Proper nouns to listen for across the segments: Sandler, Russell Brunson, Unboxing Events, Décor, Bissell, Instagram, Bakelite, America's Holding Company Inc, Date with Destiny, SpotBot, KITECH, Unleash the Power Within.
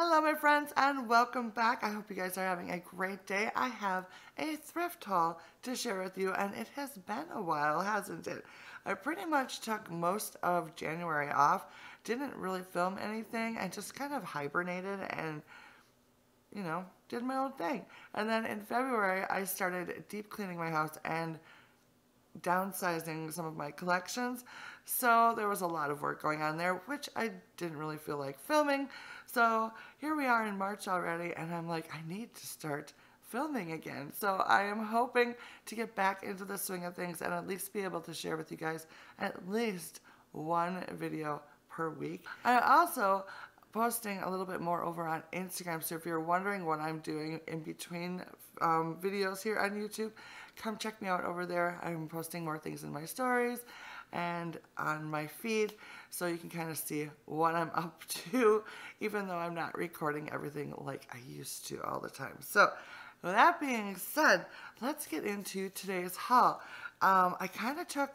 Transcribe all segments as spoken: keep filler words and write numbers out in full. Hello my friends and welcome back. I hope you guys are having a great day. I have a thrift haul to share with you, and it has been a while, hasn't it? I pretty much took most of January off, didn't really film anything. I just kind of hibernated and, you know, did my own thing. And then in February I started deep cleaning my house and downsizing some of my collections, so there was a lot of work going on there, which I didn't really feel like filming. So here we are in March already, and I'm like, I need to start filming again. So I am hoping to get back into the swing of things and at least be able to share with you guys at least one video per week. I'm also posting a little bit more over on Instagram, so if you're wondering what I'm doing in between um, videos here on YouTube, come check me out over there. I'm posting more things in my stories and on my feed, so you can kind of see what I'm up to, even though I'm not recording everything like I used to all the time. So with that being said, let's get into today's haul. Um, I kind of took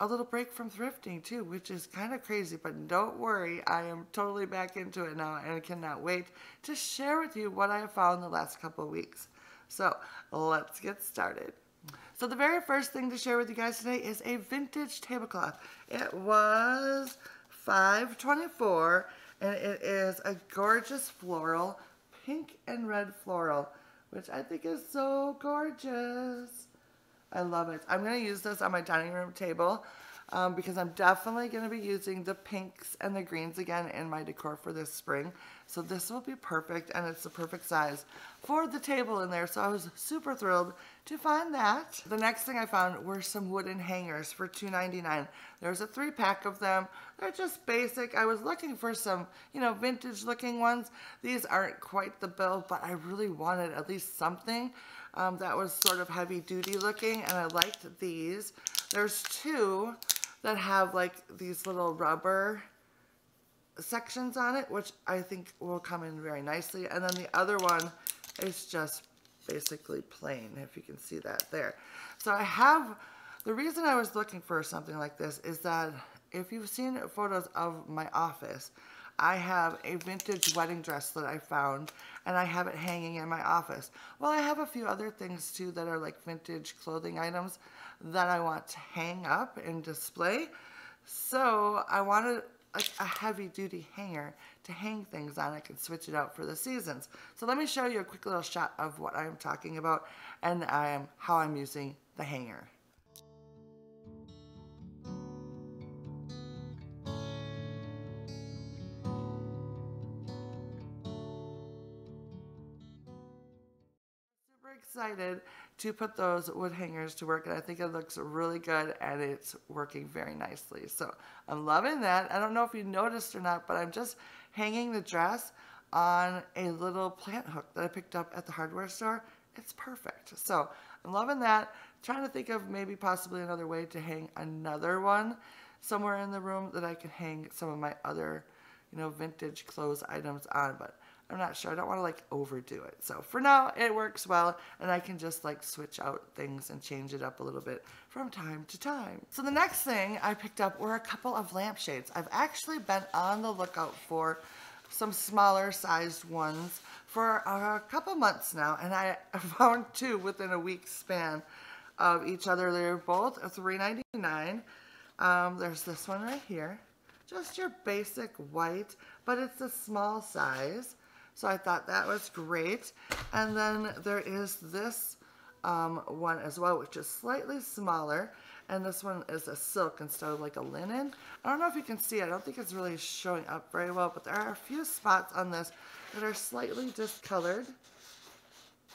a little break from thrifting too, which is kind of crazy, but don't worry, I am totally back into it now, and I cannot wait to share with you what I have found the last couple of weeks. So let's get started. So the very first thing to share with you guys today is a vintage tablecloth. It was five twenty-four, and it is a gorgeous floral, pink and red floral, which I think is so gorgeous. I love it. I'm going to use this on my dining room table um, because I'm definitely going to be using the pinks and the greens again in my decor for this spring. So this will be perfect, and it's the perfect size for the table in there. So I was super thrilled to find that. The next thing I found were some wooden hangers for two ninety-nine. There's a three pack of them. They're just basic. I was looking for some, you know, vintage looking ones. These aren't quite the bill, but I really wanted at least something Um, that was sort of heavy duty looking, and I liked these. There's two that have like these little rubber sections on it, which I think will come in very nicely. And then the other one is just basically plain, if you can see that there. So I have, the reason I was looking for something like this is that if you've seen photos of my office, I have a vintage wedding dress that I found, and I have it hanging in my office. Well, I have a few other things too that are like vintage clothing items that I want to hang up and display. So I wanted like a heavy duty hanger to hang things on. I can switch it out for the seasons. So let me show you a quick little shot of what I'm talking about and um, how I'm using the hanger. Excited to put those wood hangers to work, and I think it looks really good, and it's working very nicely. So I'm loving that. I don't know if you noticed or not, but I'm just hanging the dress on a little plant hook that I picked up at the hardware store. It's perfect. So I'm loving that. Trying to think of maybe possibly another way to hang another one somewhere in the room that I can hang some of my other, you know, vintage clothes items on, but I'm not sure. I don't want to like overdo it. So for now it works well, and I can just like switch out things and change it up a little bit from time to time. So the next thing I picked up were a couple of lampshades. I've actually been on the lookout for some smaller sized ones for a couple months now, and I found two within a week span of each other. They're both three ninety-nine. Um, there's this one right here. Just your basic white, but it's a small size. So I thought that was great. And then there is this um, one as well, which is slightly smaller. And this one is a silk instead of like a linen. I don't know if you can see. I don't think it's really showing up very well, but there are a few spots on this that are slightly discolored.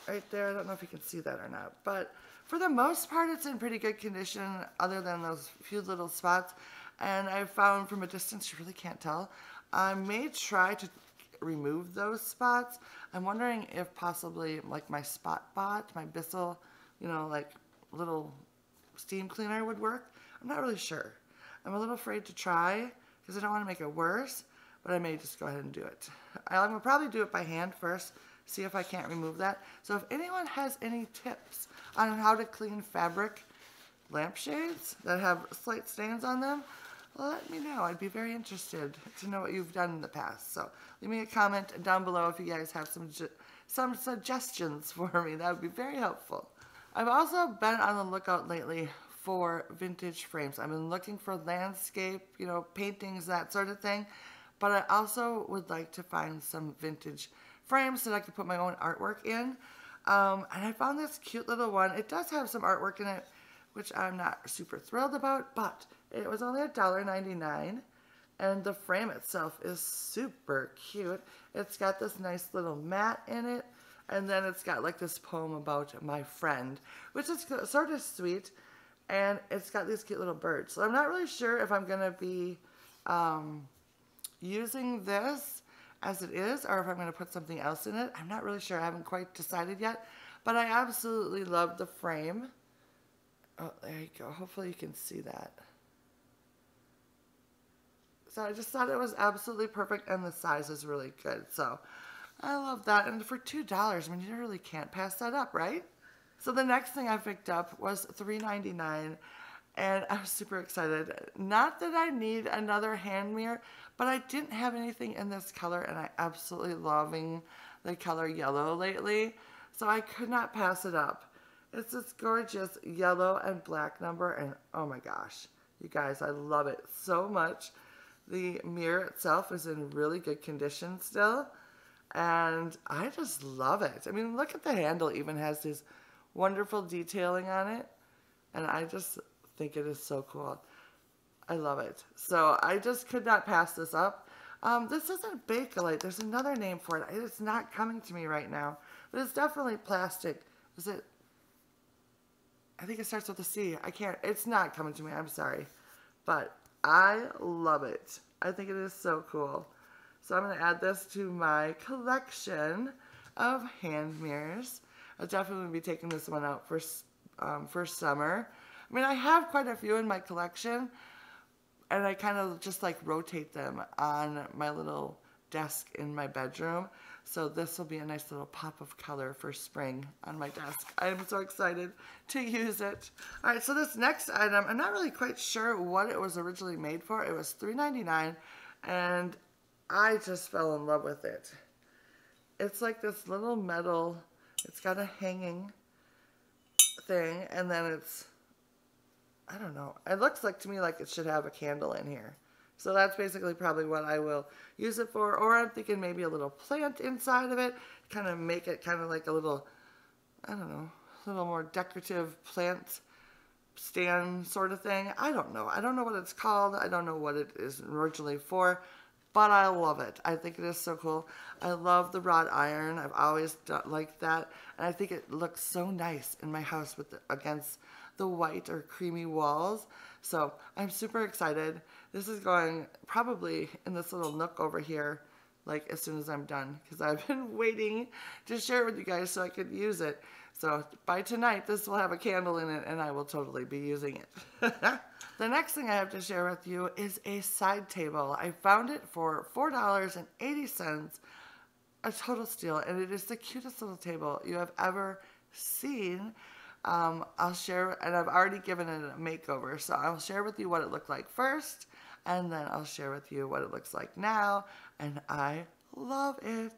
Right there. I don't know if you can see that or not. But for the most part, it's in pretty good condition other than those few little spots. And I found from a distance, you really can't tell. I may try to remove those spots. I'm wondering if possibly like my SpotBot, my Bissell, you know, like little steam cleaner would work. I'm not really sure. I'm a little afraid to try because I don't want to make it worse, but I may just go ahead and do it. I'm gonna probably do it by hand first, see if I can't remove that. So if anyone has any tips on how to clean fabric lampshades that have slight stains on them, let me know. I'd be very interested to know what you've done in the past. So leave me a comment down below if you guys have some some suggestions for me. That would be very helpful. I've also been on the lookout lately for vintage frames. I've been looking for landscape, you know, paintings, that sort of thing. But I also would like to find some vintage frames that I could put my own artwork in. Um, and I found this cute little one. It does have some artwork in it, which I'm not super thrilled about, but it was only a dollar ninety-nine, and the frame itself is super cute. It's got this nice little mat in it, and then it's got like this poem about my friend, which is sort of sweet, and it's got these cute little birds. So I'm not really sure if I'm going to be um, using this as it is, or if I'm going to put something else in it. I'm not really sure. I haven't quite decided yet, but I absolutely love the frame. Oh, there you go. Hopefully you can see that. So I just thought it was absolutely perfect, and the size is really good. So I love that. And for two dollars, I mean, you really can't pass that up, right? So the next thing I picked up was three ninety-nine, and I was super excited. Not that I need another hand mirror, but I didn't have anything in this color, and I'm absolutely loving the color yellow lately. So I could not pass it up. It's this gorgeous yellow and black number, and oh my gosh, you guys, I love it so much. The mirror itself is in really good condition still, and I just love it. I mean, look at the handle, even has this wonderful detailing on it, and I just think it is so cool. I love it. So I just could not pass this up. Um, this isn't Bakelite. There's another name for it. It's not coming to me right now, but it's definitely plastic. Is it? I think it starts with a C. I can't, it's not coming to me, I'm sorry. But I love it. I think it is so cool. So I'm going to add this to my collection of hand mirrors. I'll definitely be taking this one out for, um, for summer. I mean, I have quite a few in my collection, and I kind of just like rotate them on my little desk in my bedroom. So this will be a nice little pop of color for spring on my desk. I am so excited to use it. All right, so this next item, I'm not really quite sure what it was originally made for. It was three ninety-nine, and I just fell in love with it. It's like this little metal, it's got a hanging thing, and then it's, I don't know. It looks like to me like it should have a candle in here. So that's basically probably what I will use it for. Or I'm thinking maybe a little plant inside of it. Kind of make it kind of like a little, I don't know, a little more decorative plant stand sort of thing. I don't know. I don't know what it's called. I don't know what it is originally for. But I love it. I think it is so cool. I love the wrought iron. I've always liked that. And I think it looks so nice in my house with the, against the white or creamy walls. So I'm super excited. This is going probably in this little nook over here, like as soon as I'm done, because I've been waiting to share it with you guys so I could use it. So by tonight, this will have a candle in it, and I will totally be using it. The next thing I have to share with you is a side table. I found it for four dollars and eighty cents, a total steal, and it is the cutest little table you have ever seen. Um, I'll share, and I've already given it a makeover, so I'll share with you what it looked like first, and then I'll share with you what it looks like now, and I love it.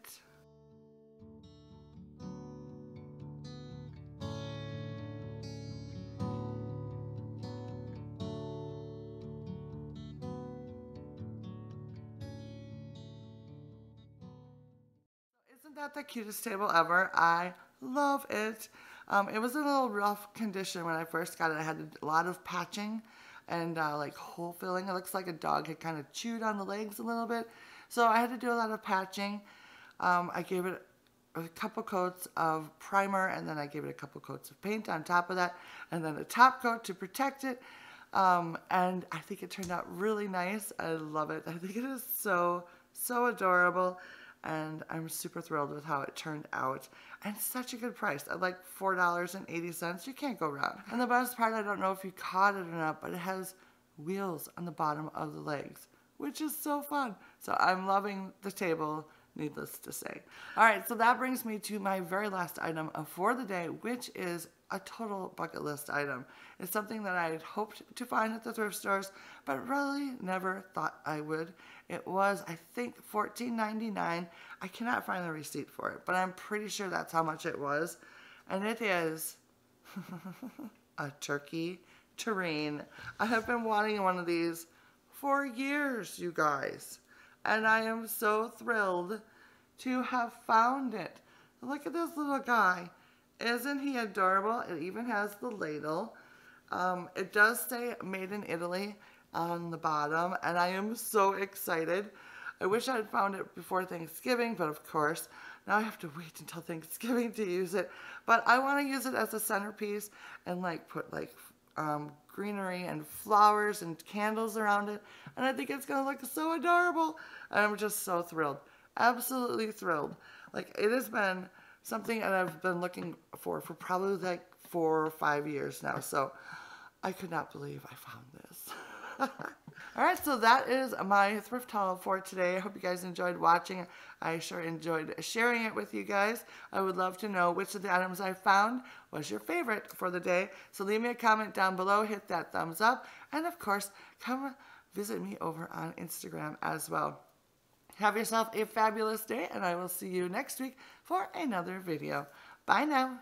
Isn't that the cutest table ever? I love it. Um, it was in a little rough condition when I first got it. It had a lot of patching and uh, like hole filling. It looks like a dog had kind of chewed on the legs a little bit. So I had to do a lot of patching. Um, I gave it a couple coats of primer, and then I gave it a couple coats of paint on top of that, and then a top coat to protect it. Um, and I think it turned out really nice. I love it. I think it is so, so adorable. And I'm super thrilled with how it turned out. And such a good price. At like four dollars and eighty cents. You can't go wrong. And the best part, I don't know if you caught it or not, but it has wheels on the bottom of the legs, which is so fun. So I'm loving the table, needless to say. All right, so that brings me to my very last item for the day, which is a total bucket list item. It's something that I had hoped to find at the thrift stores, but really never thought I would. It was, I think, fourteen ninety-nine. I cannot find the receipt for it, but I'm pretty sure that's how much it was. And it is a turkey tureen. I have been wanting one of these for years, you guys. And I am so thrilled to have found it. Look at this little guy. Isn't he adorable? It even has the ladle. Um, it does say made in Italy on the bottom, and I am so excited. I wish I had found it before Thanksgiving, but of course, now I have to wait until Thanksgiving to use it. But I want to use it as a centerpiece and like put like um, greenery and flowers and candles around it. And I think it's going to look so adorable. And I'm just so thrilled. Absolutely thrilled. Like, it has been something that I've been looking for for probably like four or five years now. So I could not believe I found this. All right, so that is my thrift haul for today. I hope you guys enjoyed watching. I sure enjoyed sharing it with you guys. I would love to know which of the items I found was your favorite for the day. So leave me a comment down below, hit that thumbs up, and of course, come visit me over on Instagram as well. Have yourself a fabulous day, and I will see you next week for another video. Bye now.